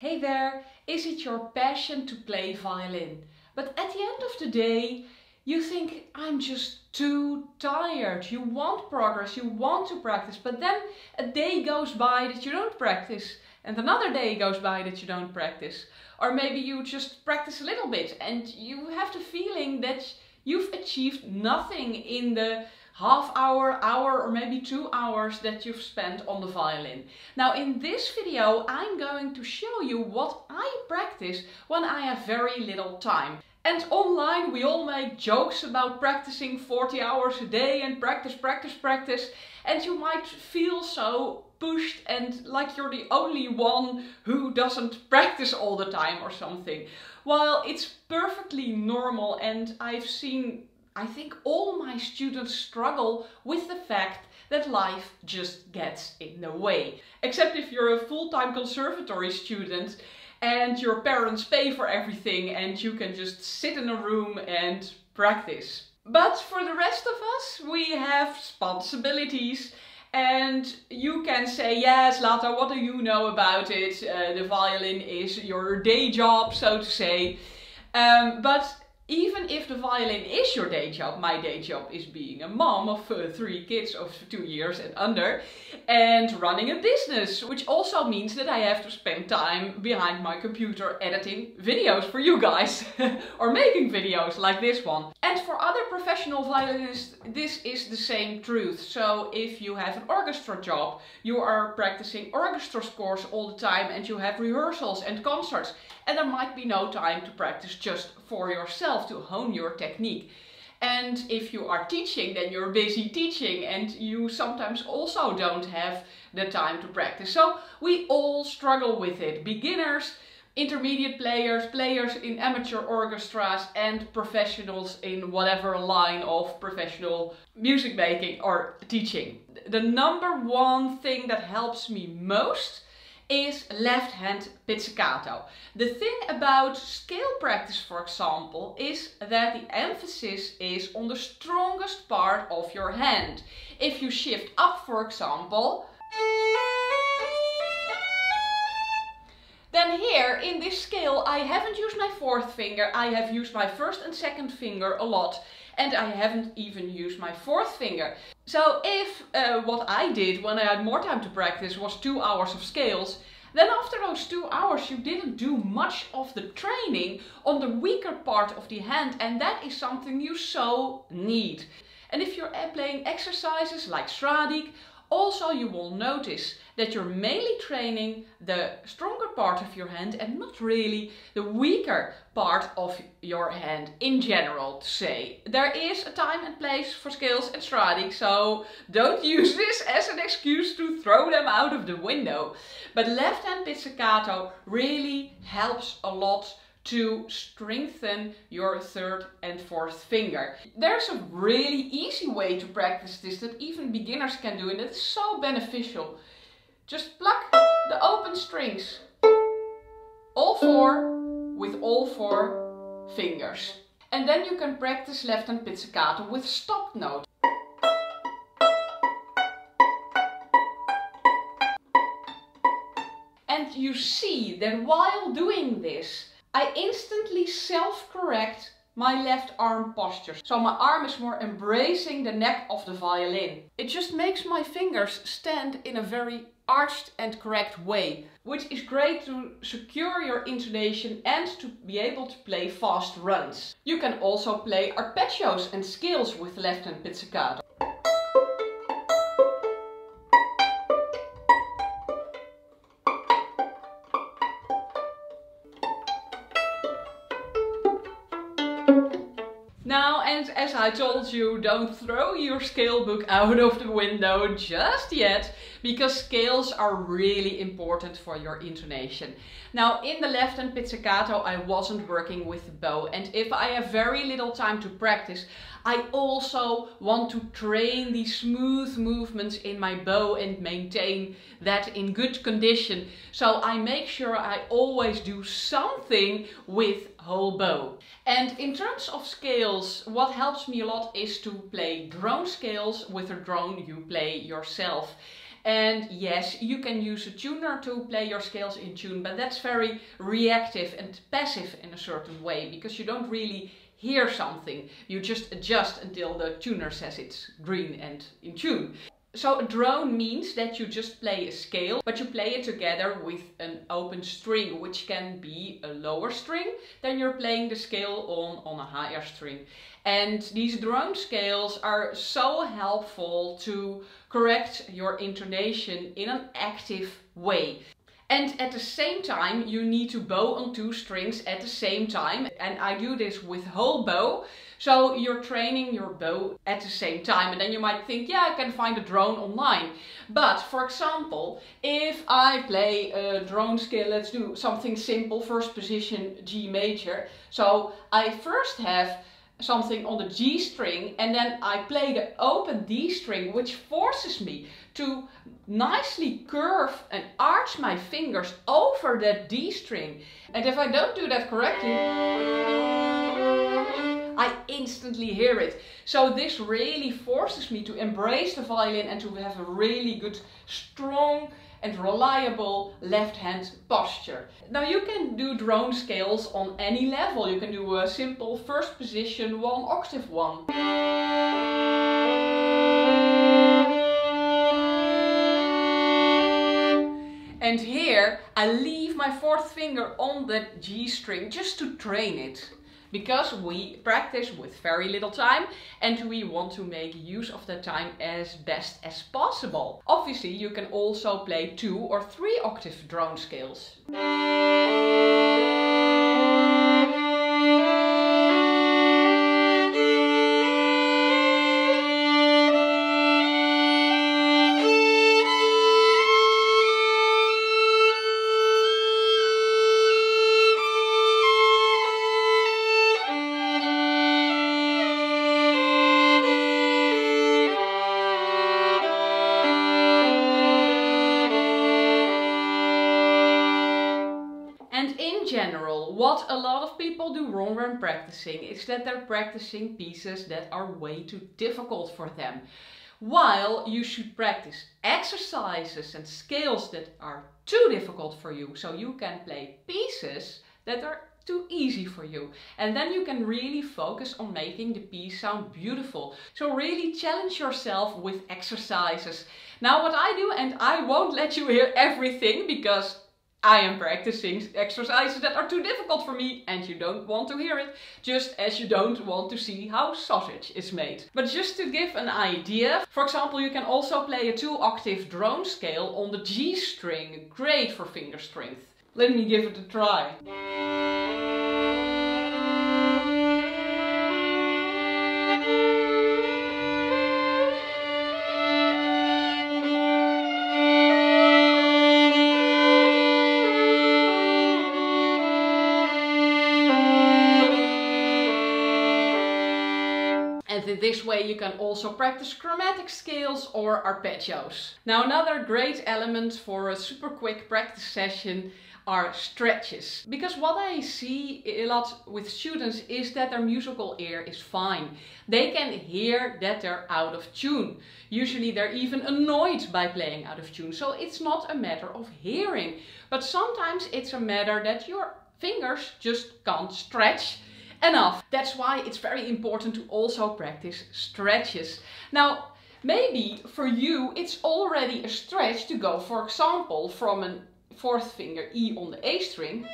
Hey there! Is it your passion to play violin? But at the end of the day, you think, I'm just too tired. You want progress, you want to practice, but then a day goes by that you don't practice, and another day goes by that you don't practice. Or maybe you just practice a little bit and you have the feeling that you've achieved nothing in the half hour, hour, or maybe 2 hours that you've spent on the violin. Now in this video I'm going to show you what I practice when I have very little time. And online we all make jokes about practicing 40 hours a day and practice, practice, practice, and you might feel so pushed and like you're the only one who doesn't practice all the time or something. While it's perfectly normal, and I've seen, I think, all my students struggle with the fact that life just gets in the way. Except if you're a full-time conservatory student and your parents pay for everything and you can just sit in a room and practice. But for the rest of us, we have responsibilities. And you can say, yes, Zlata, what do you know about it? The violin is your day job, so to say. But even if the violin is your day job, my day job is being a mom of 3 kids of 2 years and under, and running a business, which also means that I have to spend time behind my computer editing videos for you guys, or making videos like this one. And for other professional violinists, this is the same truth. So if you have an orchestra job, you are practicing orchestra scores all the time, and you have rehearsals and concerts, and there might be no time to practice just for yourself, to hone your technique. And if you are teaching, then you're busy teaching and you sometimes also don't have the time to practice. So we all struggle with it. Beginners, intermediate players, players in amateur orchestras, and professionals in whatever line of professional music making or teaching. The number one thing that helps me most is left-hand pizzicato. The thing about scale practice, for example, is that the emphasis is on the strongest part of your hand. If you shift up, for example, then here in this scale I haven't used my 4th finger, I have used my 1st and 2nd finger a lot, and I haven't even used my 4th finger. So if what I did when I had more time to practice was 2 hours of scales, then after those 2 hours you didn't do much of the training on the weaker part of the hand, and that is something you so need. And if you're playing exercises like Sevcik, also you will notice that you're mainly training the stronger part of your hand and not really the weaker part of your hand in general, to say. There is a time and place for scales and Sevcik, so don't use this as an excuse to throw them out of the window. But left-hand pizzicato really helps a lot to strengthen your 3rd and 4th finger. There's a really easy way to practice this that even beginners can do, and it's so beneficial. Just pluck the open strings, all 4, with all 4 fingers. And then you can practice left-hand pizzicato with stopped notes. And you see that while doing this, I instantly self-correct my left arm posture. So my arm is more embracing the neck of the violin. It just makes my fingers stand in a very arched and correct way, which is great to secure your intonation and to be able to play fast runs. You can also play arpeggios and scales with left-hand pizzicato. Now, and as I told you, don't throw your scale book out of the window just yet, because scales are really important for your intonation. Now, in the left-hand pizzicato, I wasn't working with the bow, and if I have very little time to practice, I also want to train these smooth movements in my bow and maintain that in good condition. So I make sure I always do something with whole bow. And in terms of scales, what helps me a lot is to play drone scales with a drone you play yourself. And yes, you can use a tuner to play your scales in tune, but that's very reactive and passive in a certain way, because you don't really hear something. You just adjust until the tuner says it's green and in tune. So a drone means that you just play a scale, but you play it together with an open string, which can be a lower string than you're playing the scale on a higher string. And these drone scales are so helpful to correct your intonation in an active way. And at the same time, you need to bow on two strings at the same time. And I do this with whole bow. So you're training your bow at the same time. And then you might think, yeah, I can find a drone online. But for example, if I play a drone scale, let's do something simple, first position G major. So I first have something on the G string, and then I play the open D string, which forces me to nicely curve and arch my fingers over that D string. And if I don't do that correctly, I instantly hear it. So this really forces me to embrace the violin and to have a really good, strong and reliable left hand posture. Now you can do drone scales on any level. You can do a simple first position 1/8 and here I leave my fourth finger on that G string just to train it, because we practice with very little time and we want to make use of the time as best as possible. Obviously, you can also play 2 or 3 octave drone scales. What a lot of people do wrong when practicing is that they're practicing pieces that are way too difficult for them. While you should practice exercises and scales that are too difficult for you, so you can play pieces that are too easy for you. And then you can really focus on making the piece sound beautiful. So really challenge yourself with exercises. Now what I do, and I won't let you hear everything because I am practicing exercises that are too difficult for me, and you don't want to hear it, just as you don't want to see how sausage is made. But just to give an idea, for example, you can also play a 2-octave drone scale on the G string, great for finger strength. Let me give it a try. In this way you can also practice chromatic scales or arpeggios. Now another great element for a super quick practice session are stretches. Because what I see a lot with students is that their musical ear is fine. They can hear that they're out of tune. Usually they're even annoyed by playing out of tune. So it's not a matter of hearing, but sometimes it's a matter that your fingers just can't stretch enough. That's why it's very important to also practice stretches. Now, maybe for you it's already a stretch to go, for example, from a fourth finger E on the A string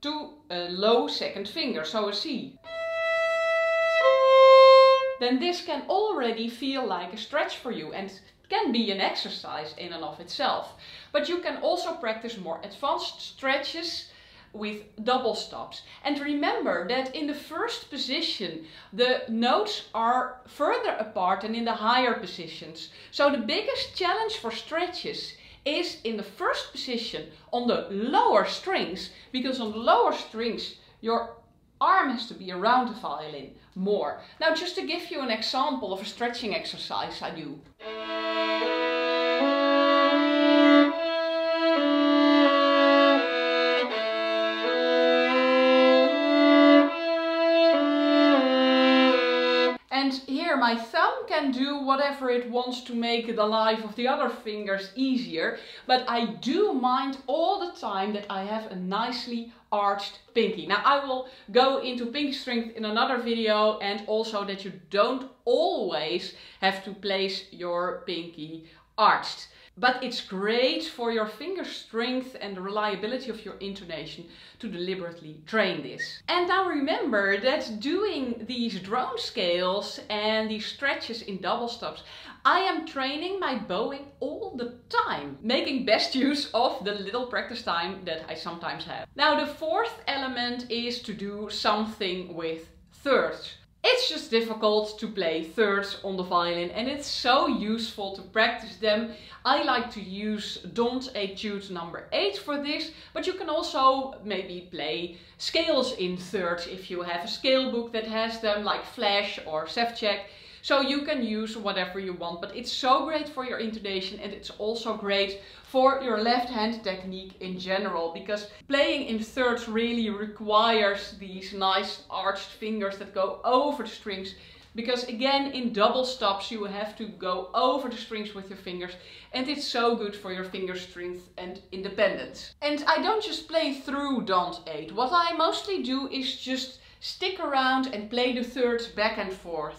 to a low second finger, so a C. Then this can already feel like a stretch for you and can be an exercise in and of itself. But you can also practice more advanced stretches with double stops. And remember that in the first position the notes are further apart than in the higher positions. So the biggest challenge for stretches is in the first position on the lower strings, because on the lower strings your arm has to be around the violin more. Now just to give you an example of a stretching exercise I do. my thumb can do whatever it wants to make the life of the other fingers easier, but I do mind all the time that I have a nicely arched pinky. Now I will go into pinky strength in another video, and also that you don't always have to place your pinky arched. But it's great for your finger strength and the reliability of your intonation to deliberately train this. And now remember that doing these drone scales and these stretches in double stops, I am training my bowing all the time, making best use of the little practice time that I sometimes have. Now the fourth element is to do something with thirds. It's just difficult to play thirds on the violin, and it's so useful to practice them. I like to use Dont Etude number 8 for this, but you can also maybe play scales in thirds if you have a scale book that has them, like Flash or Sevcik. So you can use whatever you want, but it's so great for your intonation, and it's also great for your left hand technique in general, because playing in thirds really requires these nice arched fingers that go over the strings. Because again, in double stops you have to go over the strings with your fingers, and it's so good for your finger strength and independence. And I don't just play through Dont 8. What I mostly do is just stick around and play the thirds back and forth.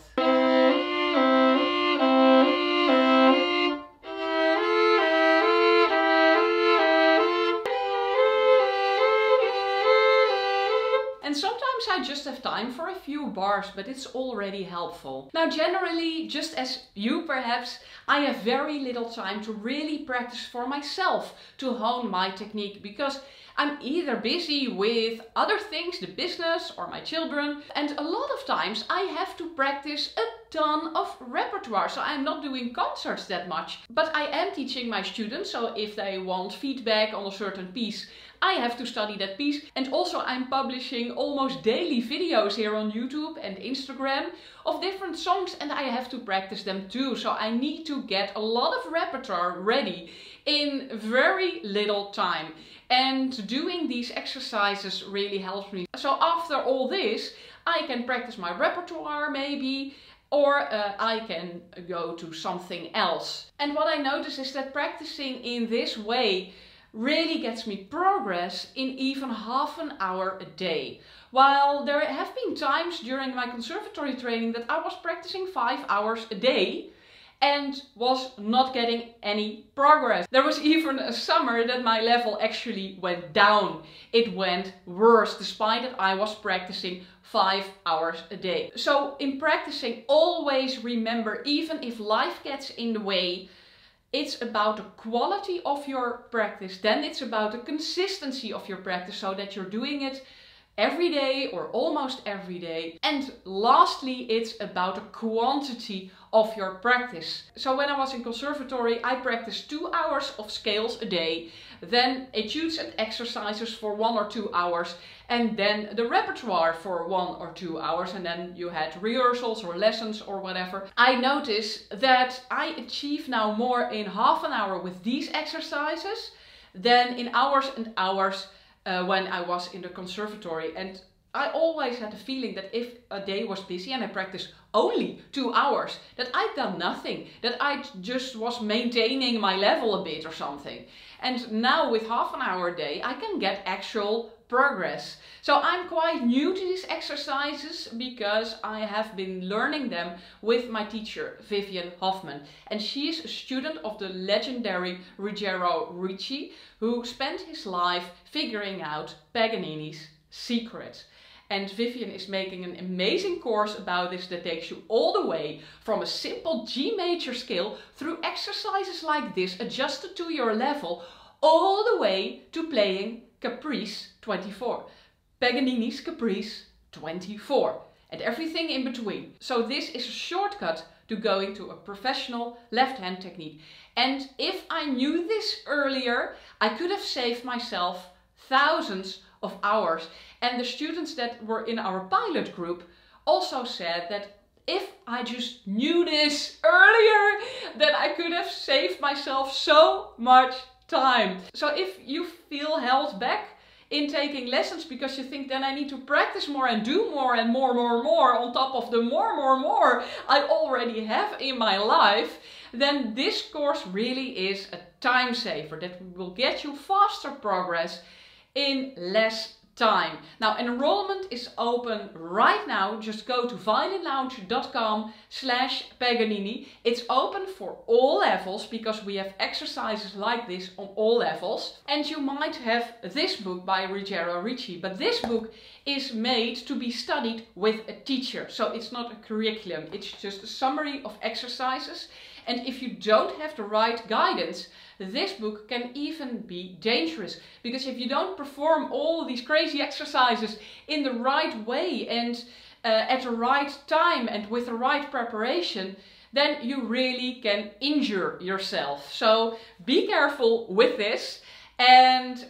And sometimes I just have time for a few bars, but it's already helpful. Now generally, just as you perhaps, I have very little time to really practice for myself, to hone my technique, because I'm either busy with other things, the business or my children, and a lot of times I have to practice a ton of repertoire, so I'm not doing concerts that much. But I am teaching my students, so if they want feedback on a certain piece, I have to study that piece. And also I'm publishing almost daily videos here on YouTube and Instagram of different songs, and I have to practice them too, so I need to get a lot of repertoire ready in very little time. And doing these exercises really helps me. So after all this, I can practice my repertoire maybe, or I can go to something else. And what I notice is that practicing in this way really gets me progress in even half an hour a day. While there have been times during my conservatory training that I was practicing 5 hours a day and was not getting any progress. There was even a summer that my level actually went down. It went worse, despite that I was practicing 5 hours a day. So in practicing, always remember, even if life gets in the way, it's about the quality of your practice. Then it's about the consistency of your practice, so that you're doing it every day or almost every day. And lastly, it's about the quantity of your practice. So when I was in conservatory, I practiced 2 hours of scales a day, then etudes and exercises for 1 or 2 hours, and then the repertoire for 1 or 2 hours, and then you had rehearsals or lessons or whatever. I notice that I achieve now more in half an hour with these exercises than in hours and hours when I was in the conservatory. And I always had the feeling that if a day was busy and I practiced only 2 hours, that I'd done nothing, that I just was maintaining my level a bit or something. And now with half an hour a day, I can get actual progress. So I'm quite new to these exercises because I have been learning them with my teacher Vivian Hoffman, and she is a student of the legendary Ruggiero Ricci, who spent his life figuring out Paganini's secret. And Vivian is making an amazing course about this that takes you all the way from a simple G major scale through exercises like this adjusted to your level, all the way to playing Caprice 24, Paganini's Caprice 24, and everything in between. So this is a shortcut to going to a professional left hand technique. And if I knew this earlier, I could have saved myself thousands of hours. And the students that were in our pilot group also said that if I just knew this earlier, then I could have saved myself so much time. So if you feel held back in taking lessons, because you think then I need to practice more and do more and more on top of the more I already have in my life, then this course really is a time saver that will get you faster progress in less time. Now, enrollment is open right now. Just go to violinlounge.com/Paganini. It's open for all levels because we have exercises like this on all levels. And you might have this book by Ruggiero Ricci, but this book is made to be studied with a teacher. So it's not a curriculum, it's just a summary of exercises. And if you don't have the right guidance, this book can even be dangerous, because if you don't perform all these crazy exercises in the right way and at the right time and with the right preparation, then you really can injure yourself. So be careful with this. And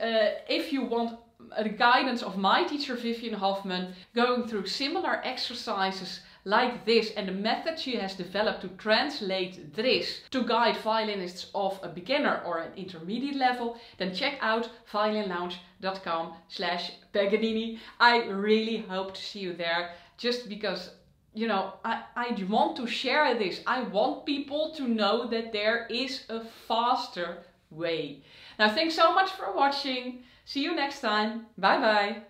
if you want the guidance of my teacher Vivian Hoffman, going through similar exercises like this and the method she has developed to translate this to guide violinists of a beginner or an intermediate level, then check out violinlounge.com/Paganini. I really hope to see you there, just because, you know, I want to share this. I want people to know that there is a faster way. Now, thanks so much for watching. See you next time. Bye bye.